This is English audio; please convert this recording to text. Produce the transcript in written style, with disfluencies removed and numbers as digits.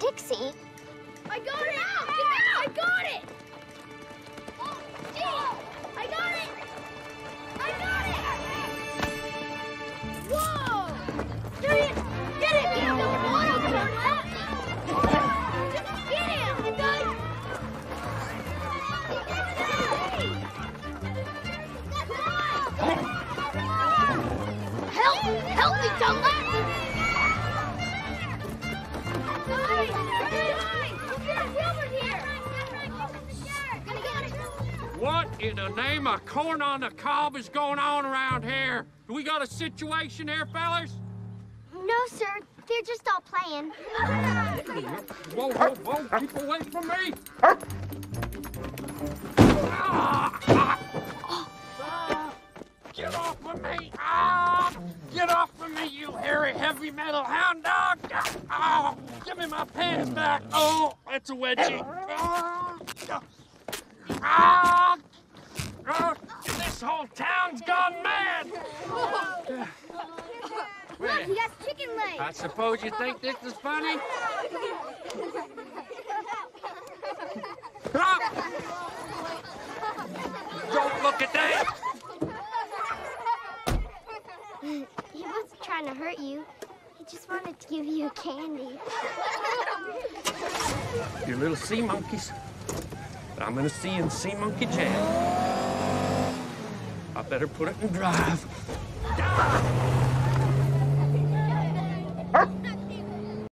Winn-Dixie. I got it out! Get out! I got it! Oh, jeez! I got it! I got it! Whoa! There it is! Get it! Get the water turn up! Just get him, guys! Help! Help me, Dunlap! What in the name of corn on the cob is going on around here? Do we got a situation here, fellas? No, sir. They're just all playing. Whoa, whoa, whoa. Keep away from me. Get off of me. Get off of me, you hairy heavy metal hound dog. Give me my pants back. Oh, that's a wedgie. This whole town's gone mad! Look, he got chicken legs! I suppose you think this is funny? Don't look at that! He wasn't trying to hurt you. He just wanted to give you candy. You little sea monkeys. I'm gonna see in Sea Monkey Jam. I better put it in drive.